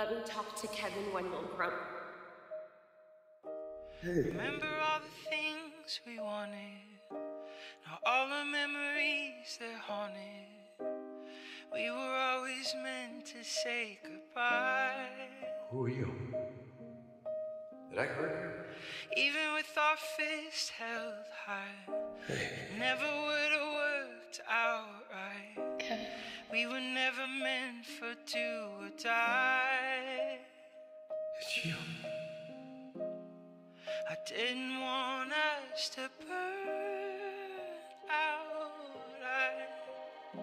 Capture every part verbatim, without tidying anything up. Let me talk to Kevin Wendell Crumb. Hey. Remember all the things we wanted. Now all the memories they're haunted. We were always meant to say goodbye. Who are you? Did I hurt you? Even with our fists held high, hey. Never would have worked out right. Kevin. We were never meant for do or die. It's you. I didn't want us to burn out. I, I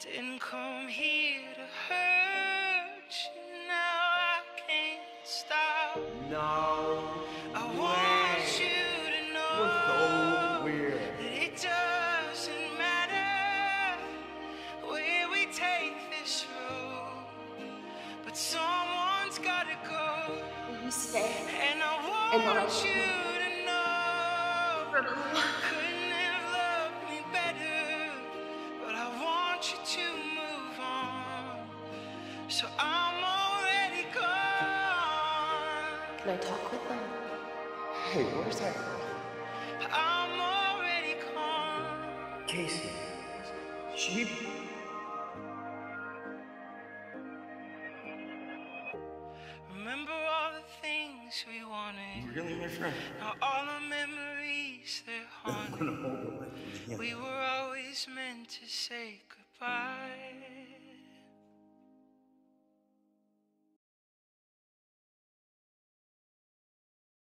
didn't come here to hurt you. Now I can't stop. No. I way. want you to know. We're so weird. That it doesn't matter where we take this road, but someone's gotta go. You stay. And I I want you to know you couldn't have loved me better, but I want you to move on, so I'm already gone. Can I talk with them? Hey, where's that girl? I'm already gone. Casey, she... we wanted. You're really my friend. Now all our memories, they're haunted. We were always meant to say goodbye.